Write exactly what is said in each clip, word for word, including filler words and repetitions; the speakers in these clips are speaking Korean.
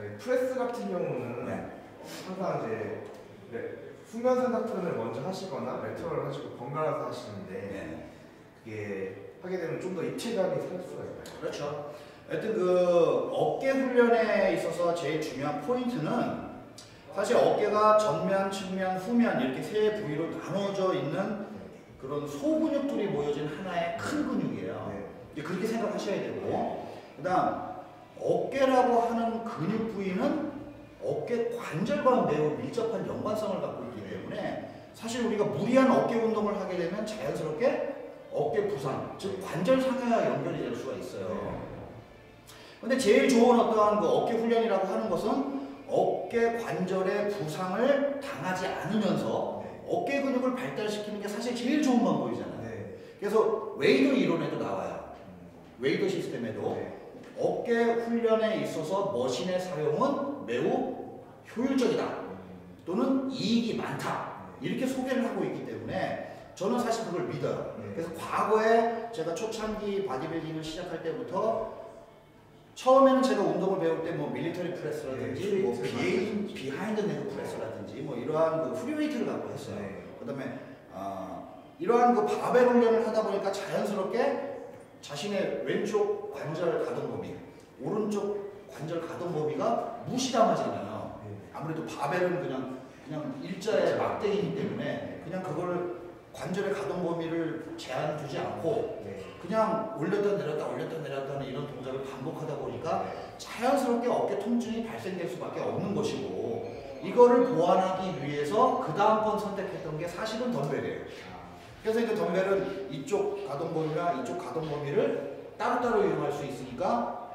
저희 프레스 같은 경우는 네. 항상 이제 네, 후면 삼각편을 먼저 하시거나 레터럴을 하시고 번갈아서 하시는데 네. 그게 하게 되면 좀 더 입체감이 살 수가 있나요? 그렇죠. 하여튼 그 어깨 훈련에 있어서 제일 중요한 포인트는 사실 어깨가 전면, 측면, 후면 이렇게 세 부위로 나눠져 있는 그런 소근육들이 모여진 하나의 큰 근육이에요. 네. 그렇게 생각하셔야 되고 그 다음 어깨라고 하는 근육 부위는 어깨 관절과 매우 밀접한 연관성을 갖고 있기 때문에 사실 우리가 무리한 어깨 운동을 하게 되면 자연스럽게 어깨 부상, 즉 관절 상해와 연결이 될 수가 있어요. 근데 제일 좋은 어떠한 그 어깨 훈련이라고 하는 것은 어깨 관절의 부상을 당하지 않으면서 어깨 근육을 발달시키는 게 사실 제일 좋은 방법이잖아요. 그래서 웨이더 이론에도 나와요. 웨이더 시스템에도 어깨 훈련에 있어서 머신의 사용은 매우 효율적이다 또는 이익이 많다 이렇게 소개를 하고 있기 때문에 저는 사실 그걸 믿어요. 그래서 과거에 제가 초창기 바디빌딩을 시작할 때부터 처음에는 제가 운동을 배울 때 뭐 밀리터리 프레스라든지 네, 뭐 비하인드, 비하인드 네그 프레스라든지 뭐 이러한 그 프리웨이트를 갖고 했어요. 네. 그 다음에 어, 이러한 그 바벨 훈련을 하다 보니까 자연스럽게 자신의 왼쪽 관절 가동 범위, 오른쪽 관절 가동 범위가 무시당하잖아요. 네. 아무래도 바벨은 그냥 그냥 일자의 막대기이기 때문에 그냥 그거를 관절의 가동 범위를 제한 두지 않고 네. 그냥 올렸다 내렸다 올렸다 내렸다 하는 이런 동작을 반복하다 보니까 자연스럽게 어깨 통증이 발생될 수밖에 없는 것이고 이거를 보완하기 위해서 그 다음번 선택했던 게 사실은 덤벨이에요. 그래서 그 덤벨은 이쪽 가동 범위와 이쪽 가동 범위를 따로따로 이용할 수 있으니까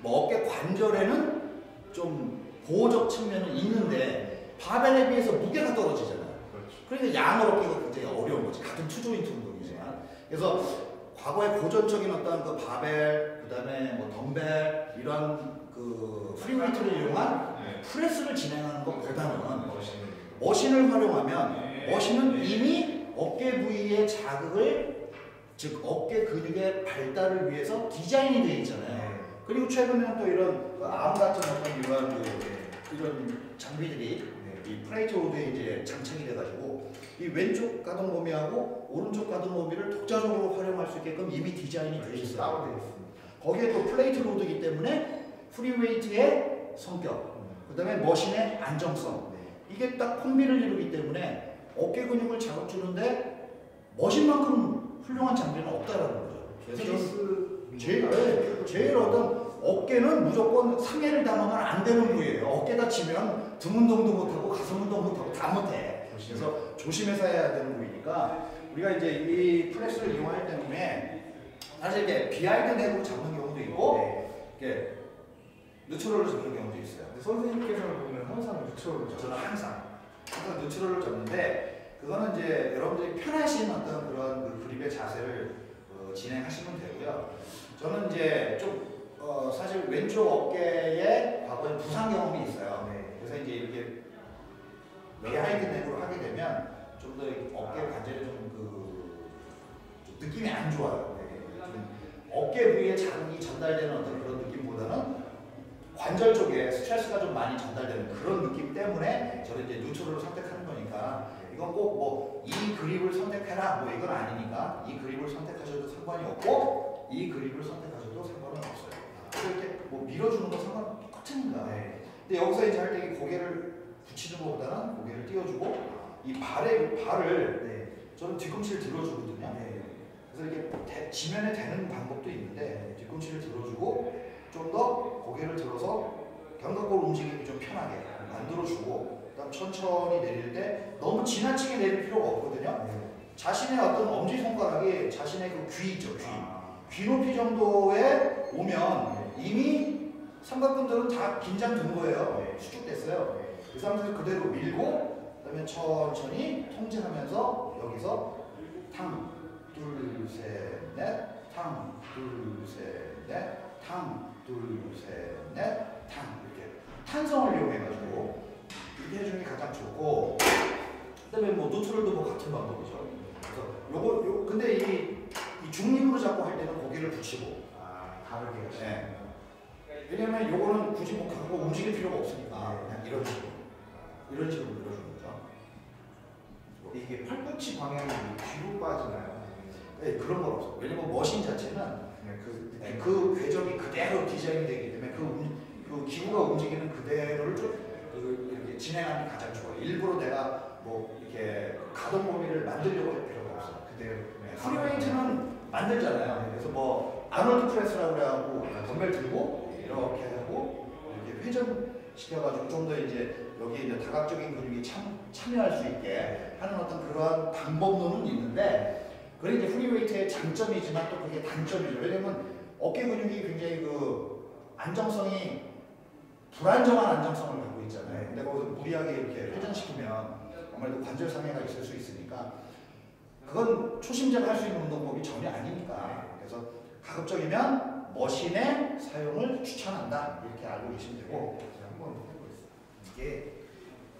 뭐 어깨 관절에는 좀 보호적 측면은 있는데 바벨에 비해서 무게가 떨어지잖아요. 그러니까 양을 얻기가 굉장히 어려운 거지. 같은 투조인트 운동이지만. 그래서 과거에 고전적인 어떤 그 바벨, 그 다음에 뭐 덤벨, 이런 그 프리웨이트를 이용한 네. 프레스를 진행하는 것보다는 머신. 머신을 활용하면 머신은 이미 어깨 부위의 자극을, 즉 어깨 근육의 발달을 위해서 디자인이 되어 있잖아요. 그리고 최근에는 또 이런 그 암 같은 어떤 이런, 그 이런 장비들이 이 플레이트 로드에 이제 장착이 돼가지고 이 왼쪽 가동 범위하고 오른쪽 가동 범위를 독자적으로 활용할 수 있게끔 이미 디자인이 되어 있어요. 거기에 또 플레이트 로드이기 때문에 프리웨이트의 성격, 그 다음에 머신의 안정성 이게 딱 콤비를 이루기 때문에 어깨 근육을 자극 주는데 머신만큼 훌륭한 장비는 없다라는 거죠. 그래서 제일, 제일, 제일 어떤 어깨는 무조건 상해를 당하면 안 되는 부위예요. 어깨가 지면 등 운동도 못하고 가슴 운동 못하고 다 못해. 그래서 조심해서 해야 되는 부위니까 우리가 이제 이 프레스를 이용하기 때문에 사실 이게 비하인드 넥으로 잡는 경우도 있고 네. 이렇게 뉴트럴로 잡는 경우도 있어요. 근데 선생님께서는 보면 항상 뉴트럴로 잡아요. 저는 항상 항상 뉴트럴로 잡는데 그거는 이제 여러분들이 편하신 어떤 그런 그 그립의 자세를 어, 진행하시면 되고요. 저는 이제 좀 어, 사실 왼쪽 어깨에 과거에 부상 경험이 있어요. 네. 그래서 이제 이렇게 비하인드 넥으로 하게 되면 좀 더 어깨 관절이 좀 그 좀 느낌이 안 좋아요. 네. 좀 어깨 부위에 자극이 전달되는 어떤 그런 느낌보다는 관절 쪽에 스트레스가 좀 많이 전달되는 그런 느낌 때문에 저는 이제 뉴트럴을 선택하는 거니까 이건 꼭 뭐 이 그립을 선택해라 뭐 이건 아니니까 이 그립을 선택하셔도 상관이 없고 이 그립을 선택하셔도 상관은 없어요. 이렇게 뭐 밀어주는 거 상관 똑같으니까. 네. 근데 여기서 이제 할 때 고개를 붙이는 것보다는 고개를 띄워주고 이 발에 발을 네. 저는 뒤꿈치를 들어주거든요. 네. 그래서 이렇게 대, 지면에 대는 방법도 있는데 뒤꿈치를 들어주고 좀 더 고개를 들어서 견갑골 움직임이 좀 편하게 만들어주고 그다음 천천히 내릴 때 너무 지나치게 내릴 필요가 없거든요. 네. 자신의 어떤 엄지 손가락이 자신의 그 귀 있죠, 귀. 아. 귀 높이 정도에 오면 이미 삼각근들은 다 긴장된 거예요. 네. 수축됐어요. 네. 그 상태에서 그대로 밀고 그다음에 천천히 통제하면서 여기서 탕, 둘, 셋, 넷, 탕, 둘, 셋, 넷, 탕, 둘, 셋, 넷, 탕 이렇게 탄성을 이용해가지고 이렇게 해주는 게 가장 좋고 그다음에 뭐 뉴트럴도 뭐 같은 방법이죠. 그래서 요거 요 근데 이, 이 중립으로 잡고 할 때는 고개를 붙이고 다르게. 네. 왜냐면 요거는 굳이 뭐 갖고 움직일 필요가 없으니까 그냥 이런 식으로 이런 식으로 밀어주는 거죠. 이게 팔꿈치 방향이 뒤로 빠지나요? 네, 그런 건 없어요. 왜냐면 머신 자체는 네, 그, 네, 그 궤적이 그대로 디자인 되기 때문에 그, 그 기구가 움직이는 그대로를 좀 그, 이렇게 진행하는 게 가장 좋아요. 일부러 내가 뭐 이렇게 가동 범위를 만들려고 할 필요가 없어요. 그대로. 네, 프리웨이트는 만들잖아요. 그래서 뭐 아놀드 프레스라고 해갖고 덤벨 들고 이렇게 하고 이렇게 회전시켜가지고 좀 더 이제 여기에 이제 다각적인 근육이 참, 참여할 수 있게 하는 어떤 그러한 방법론은 있는데, 그게 이제 프리웨이트의 장점이지만 또 그게 단점이죠. 왜냐면 어깨 근육이 굉장히 그 안정성이 불안정한 안정성을 갖고 있잖아요. 근데 거기서 무리하게 이렇게 회전시키면 아무래도 관절 상해가 있을 수 있으니까 그건 초심자가 할 수 있는 운동법이 전혀 아니니까, 그래서 가급적이면 머신의 사용을 추천한다 이렇게 알고 계시면 되고. 한번 해보고 있어요. 이게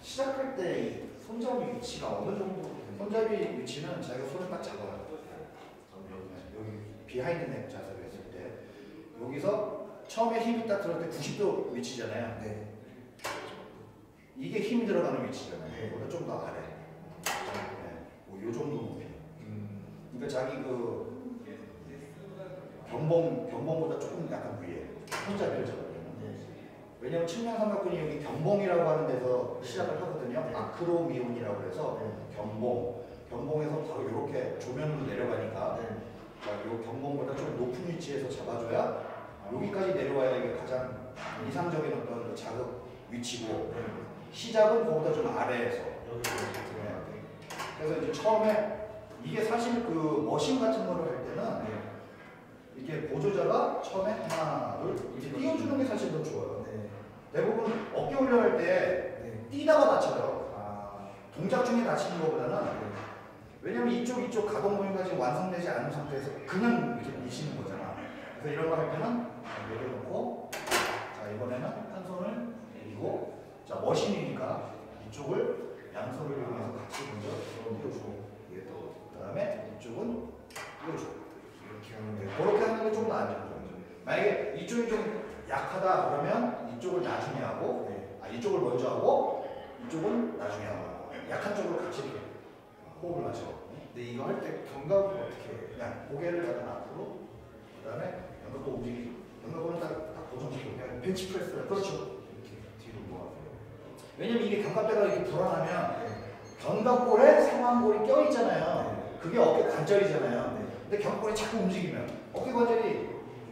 시작할 때 손잡이 위치가 어느 정도? 손잡이 위치는 자기가 손을 딱 잡아요. 여기 비하인드 넥 자세로 했을 때 여기서 처음에 힘이 딱 들어갈 때 구십 도 위치잖아요. 네. 이게 힘이 들어가는 위치잖아요. 네. 이거는 좀 더 아래. 네. 뭐 요 정도 높이. 음. 그러니까 자기 그 견봉, 견봉보다 조금 약간 위에 손잡이를 잡으려면. 네. 왜냐면 측면삼각근이 여기 견봉이라고 하는 데서 시작을 하거든요. 네. 아크로미온이라고 해서 네. 견봉, 견봉에서 바로 이렇게 조면으로 내려가니까 네. 요 견봉보다 좀 높은 위치에서 잡아줘야 여기까지 내려와야 이게 가장 이상적인 어떤 자극 위치고, 네. 시작은 그거보다 좀 아래에서. 네. 그래서 이제 처음에 이게 사실 그 머신 같은 거를 할 때는 네. 이게 보조자가 처음에 하나, 둘 이렇게 띄워주는 게 사실 더 좋아요. 네. 대부분 어깨 올려할 때 네. 뛰다가 다쳐요. 아. 동작 중에 다치는 것보다는 네. 왜냐면 이쪽 이쪽 가동 범위까지 완성되지 않은 상태에서 그냥 이렇게 미시는 거잖아. 그래서 이런 거 할 때는 내려놓고, 자 이번에는 한 손을 내리고, 자 머신이니까 이쪽을 양손을 이용해서 같이 먼저 띄워주고, 이게 또 그다음에 이쪽은 띄워주고 이렇게 하는 게, 그렇게 하는 게 조금 안정적이죠. 만약에 이쪽이 좀 약하다 그러면 이쪽을 나중에 하고, 네. 아 이쪽을 먼저 하고 이쪽은 나중에 하고, 약한 쪽으로 같이 이렇게 호흡을 맞춰. 근데 이거 할 때 견갑은 어떻게 해요? 그냥 고개를 약간 앞으로, 그다음에 연극고 움직이고, 연극고는 딱, 딱 고정시키고, 벤치프레스를 그렇죠. 이렇게 뒤로 모아서. 왜냐면 이게 견갑대가 이렇게 불안하면 네. 견갑골에 상완골이 껴있잖아요. 네. 그게 어깨 관절이잖아요. 네. 근데 견갑골이 자꾸 움직이면 어깨 관절이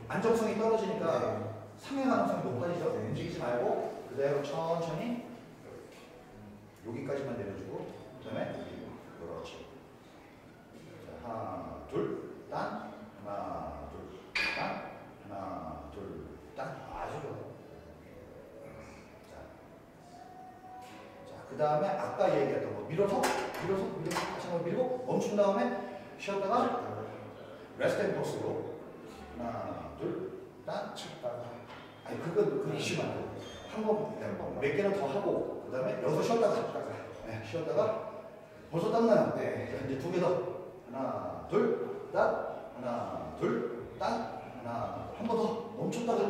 안정성이 떨어지니까 네. 상해 가능성이 높아지죠. 네. 움직이지 말고 그대로 천천히 여기까지만 내려주고, 그 다음에 그렇지. 자, 하나, 둘, 딴, 하나, 둘. 딱 하나 둘 딱 아주 좋아. 자, 그 다음에 아까 얘기했던 거 밀어서 밀어서 밀어서 다시 한번 밀고 멈춘 다음에 쉬었다가 레스트 앤 포스로 하나 둘 딱 쳤다가, 아니 그거 그 이슈만 한번 몇 개는 더 하고 그 다음에 여기서 쉬었다가 쉬었다가 네, 쉬었다가 벌써 땀나요. 네. 이제 두 개 더 하나 둘 딱 하나 둘 딱 하나 한 번 더 멈췄다가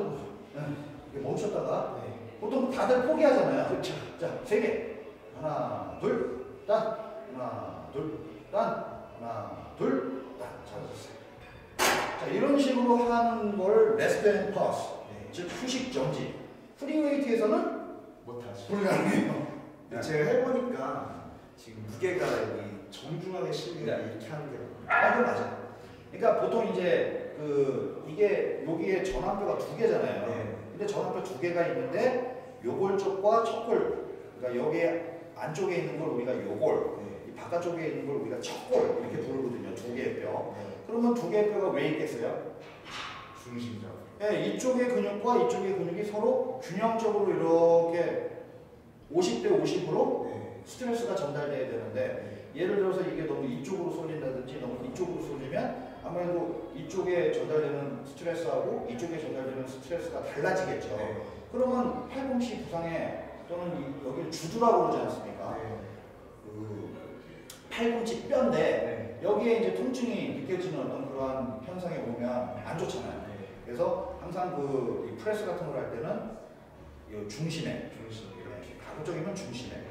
네. 멈췄다가 네. 보통 다들 포기하잖아요. 그렇죠. 자, 세 개 하나 둘 딱 하나 둘 딱 하나 둘 딱 잡아주세요. 자, 이런 식으로 하는 걸 레스트 앤 퍼스, 네. 즉 휴식 정지. 프리웨이트에서는 못하죠. 불가능해요. 네. 제가 해보니까 지금 무게가 여기 정중하게 실리다 이렇게 하는 게 맞아요. 맞아. 그러니까 보통 이제 그 이게 여기에 전완뼈가 두 개잖아요. 네. 근데 전완뼈 두 개가 있는데 요골 쪽과 척골, 그러니까 여기에 안쪽에 있는 걸 우리가 요골, 네. 이 바깥쪽에 있는 걸 우리가 척골 이렇게 부르거든요. 두 개의 뼈. 네. 그러면 두 개의 뼈가 왜 있겠어요? 중심자. 네, 이쪽의 근육과 이쪽의 근육이 서로 균형적으로 이렇게 오십 대 오십으로 네. 스트레스가 전달돼야 되는데, 네. 예를 들어서 이게 너무 이쪽으로 쏠린다든지 너무 이쪽으로 쏠리면 아무래도 이쪽에 전달되는 스트레스하고 이쪽에 전달되는 스트레스가 달라지겠죠. 네. 그러면 팔꿈치 부상에, 또는 여기를 주두라고 그러지 않습니까? 네. 그 팔꿈치 뼈인데 네. 여기에 이제 통증이 느껴지는 어떤 그러한 현상에 보면 안 좋잖아요. 네. 그래서 항상 그 이 프레스 같은 걸 할 때는 이 중심에, 중심, 이렇게 가급적이면 중심에.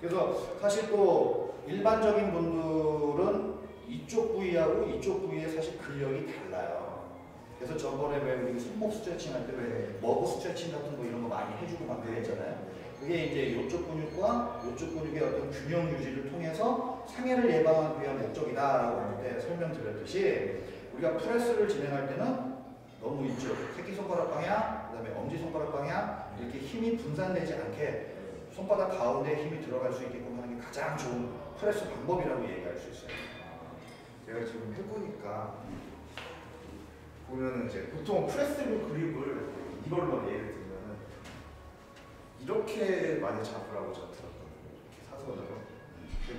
그래서 사실 또 일반적인 분들은 이쪽 부위하고 이쪽 부위에 사실 근력이 달라요. 그래서 저번에 왜 우리 손목 스트레칭 할 때 왜 머그 스트레칭 같은 거 이런 거 많이 해주고 막 그랬잖아요. 그게 이제 이쪽 근육과 이쪽 근육의 어떤 균형 유지를 통해서 상해를 예방하기 위한 목적이다라고 할 때 설명드렸듯이, 우리가 프레스를 진행할 때는 너무 이쪽 새끼손가락 방향, 그다음에 엄지손가락 방향 이렇게 힘이 분산되지 않게 손바닥 가운데 힘이 들어갈 수 있게끔 하는 게 가장 좋은 프레스 방법이라고 얘기할 수 있어요. 제가 지금 해보니까 보면은 이제 보통 프레스 그립을 이걸로 예를 들면은 이렇게 많이 잡으라고 제가 들었거든요. 이렇게 사선으로.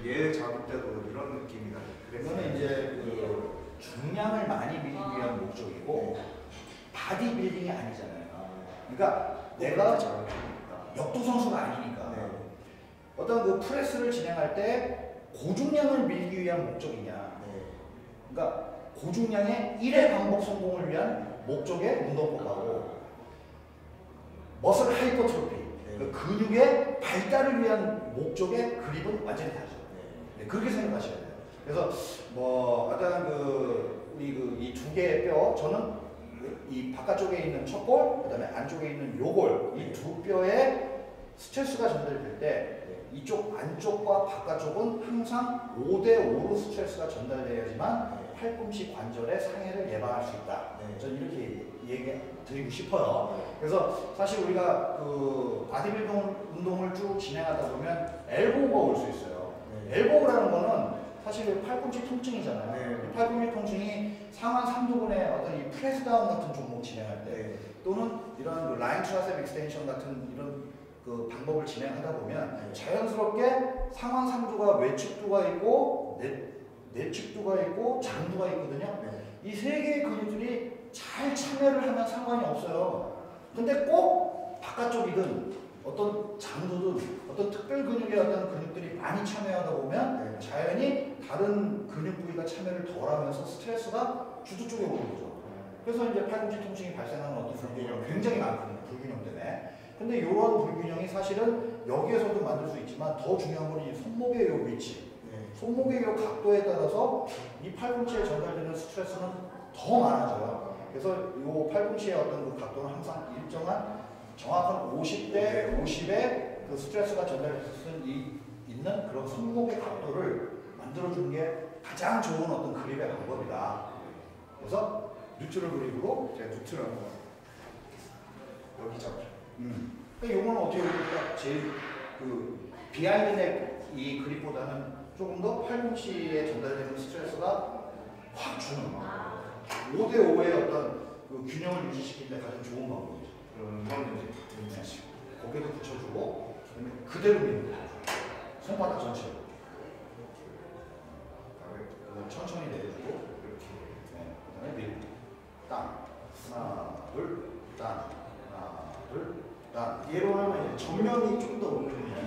얘 잡을 때도 이런 느낌이다. 그거는 이제 그 중량을 많이 밀기 위한 목적이고 바디 빌딩이 아니잖아요. 그러니까 내가 역도 선수가 아니니까. 네. 어떤 그 프레스를 진행할 때 고중량을 밀기 위한 목적이냐. 네. 그러니까 고중량의 일회 반복 성공을 위한 목적의 운동법하고, 머슬 하이퍼트로피, 네. 그 근육의 발달을 위한 목적의 그립은 완전히 다르죠. 네. 네, 그렇게 생각하셔야 돼요. 그래서 뭐 일단 그 우리 그 이 두 개의 뼈, 저는 이 바깥쪽에 있는 첫 골, 그 다음에 안쪽에 있는 요 골, 이 두 뼈에 스트레스가 전달될 때 이쪽 안쪽과 바깥쪽은 항상 오 대 오로 스트레스가 전달되어야지만 팔꿈치 관절의 상해를 예방할 수 있다. 네. 저는 이렇게 얘기 드리고 싶어요. 네. 그래서 사실 우리가 그 바디빌딩 운동을 쭉 진행하다 보면 엘보우가 올 수 있어요. 네. 엘보우라는 거는 사실 팔꿈치 통증이잖아요. 네. 팔꿈치 통증이 상완 삼두근의 어떤 이 프레스다운 같은 종목 진행할 때, 네. 또는 이런 그 라인 트라셉 익스텐션 같은 이런 그 방법을 진행하다 보면, 네. 자연스럽게 상완 삼두가 외측두가 있고 내, 내측두가 있고 장두가 있거든요. 네. 이 세 개의 근육들이 잘 참여를 하면 상관이 없어요. 근데 꼭 바깥쪽이든 어떤 장두든 어떤 특별 근육의 어떤 근육들이 많이 참여하다 보면, 네. 자연히 다른 근육 부위가 참여를 덜 하면서 스트레스가 주두 쪽에 오는 거죠. 네. 그래서 이제 팔꿈치 통증이 발생하는 어떤 불균형 굉장히 많거든요. 불균형 때문에. 근데 이런 불균형이 사실은 여기에서도 만들 수 있지만 더 중요한 건 이 손목의 이 위치, 네. 손목의 이 각도에 따라서 이 팔꿈치에 전달되는 스트레스는 더 많아져요. 그래서 이 팔꿈치의 어떤 그 각도는 항상 일정한 정확한 오십 대 오십의 그 스트레스가 전달될 수 있는 그런 손목의 각도를 만들어주는 게 가장 좋은 어떤 그립의 방법이다. 그래서 뉴트럴 그립으로 제가 뉴트럴 한번 여기 잡죠. 음. 그러니까 이거는 어떻게 보면 제일 그 비하인드넥 이 그립보다는 조금 더 팔꿈치에 전달되는 스트레스가 확 주는 오 대 오의 어떤 그 균형을 유지시키는 데 가장 좋은 방법이죠. 그런 건 이제 붙이고, 고개도 붙여주고, 그대로 밀고, 손바닥 전체로. 그다음에 천천히 내려주고, 이렇게. 네. 그 다음에 밀고. 땅. 하나, 둘, 땅. 하나, 둘, 땅. 얘로 하면 이제 전면이 좀 더 오는 느낌이에요.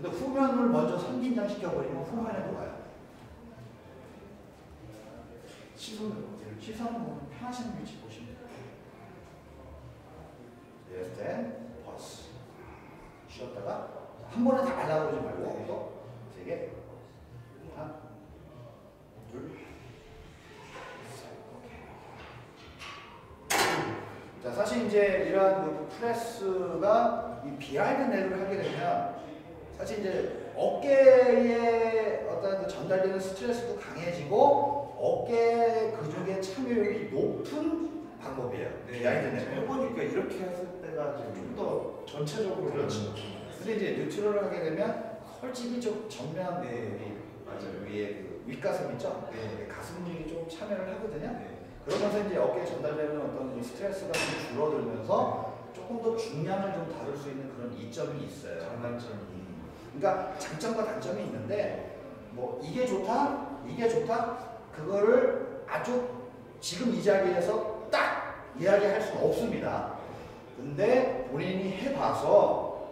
근데 후면을 먼저 선긴장 시켜버리면 후면에 돌아요. 시선을, 시선은 편하신 위치 보시면 돼요. Left hand, pause. 쉬었다가 한 번에 다 날아오지 말고, 그래서 세 개, 하나, 둘, 셋. 오케이. 자, 사실 이제 이러한 그 프레스가 이 비하인드 넥을 하게 되면 사실 이제 어깨에 어떤 그 전달되는 스트레스도 강해지고 어깨 근육의 참여율이 높은 방법이에요. 네, 비하인드 넥. 해보니까 이렇게 해서. 좀 더 전체적으로. 그렇죠. 근데 이제 뉴트럴을 하게 되면 솔직히 좀 전면, 네, 맞아요. 위에 그 윗가슴 있죠? 네. 가슴 근육이 좀 참여를 하거든요. 네. 그러면서 이제 어깨에 전달되는 어떤 스트레스가 좀 줄어들면서, 네. 조금 더 중량을 좀 다룰 수 있는 그런 이점이 있어요. 장단점이. 음. 그러니까 장점과 단점이 있는데, 뭐 이게 좋다, 이게 좋다, 그거를 아주 지금 이 자리에서 딱 이야기할 수는 없습니다. 근데 본인이 해봐서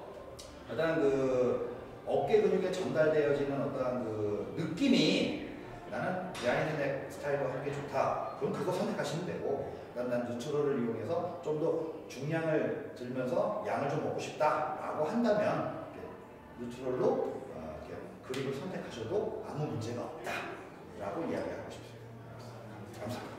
일단 그 어깨 근육에 전달되어지는 어떤 그 느낌이 나는 비하인드넥 스타일로 하는 게 좋다. 그럼 그거 선택하시면 되고, 난, 난 뉴트럴을 이용해서 좀 더 중량을 들면서 양을 좀 먹고 싶다라고 한다면 뉴트럴로 어, 그립을 선택하셔도 아무 문제가 없다라고 이야기하고 싶습니다. 감사합니다.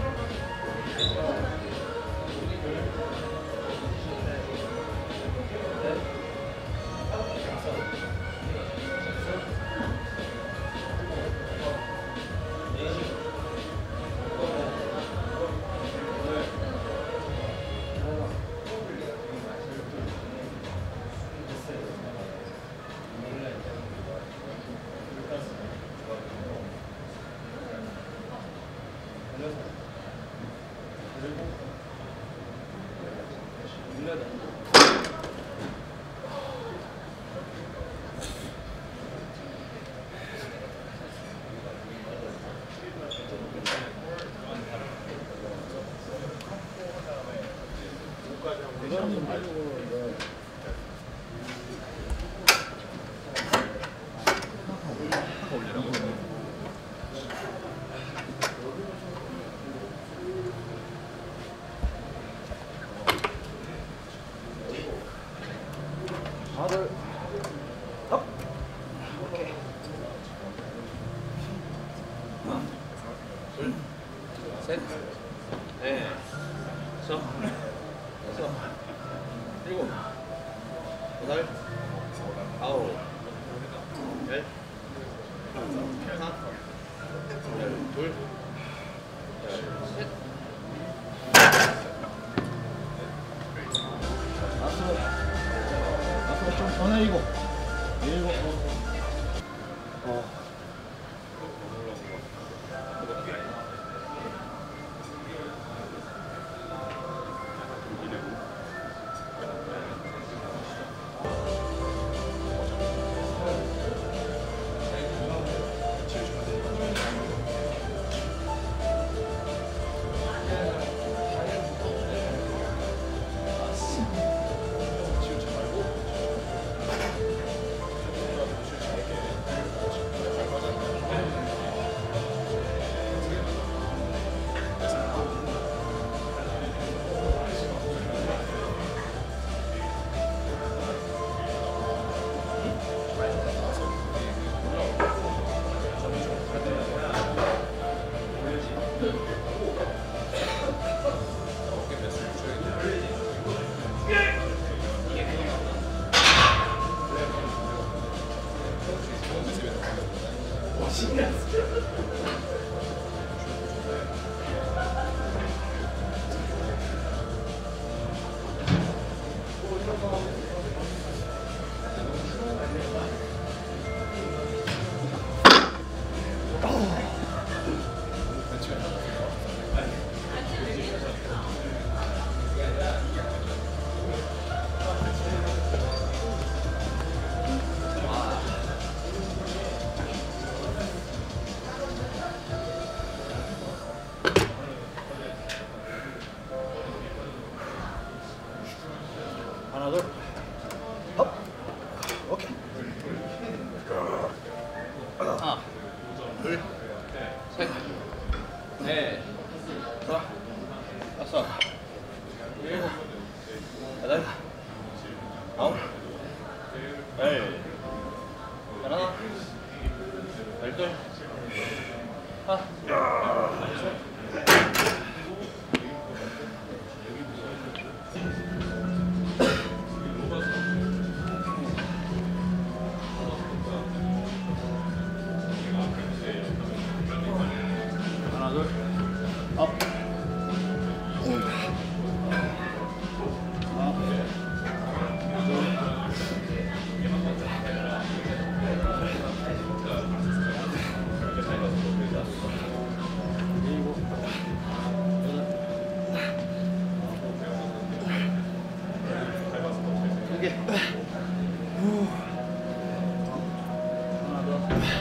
하나, 둘, 셋, 넷, 다섯, 일곱, 여덟, 아홉, 열, 열하나, 열셋. 아니, 열 하나 열둘 하나 하나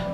더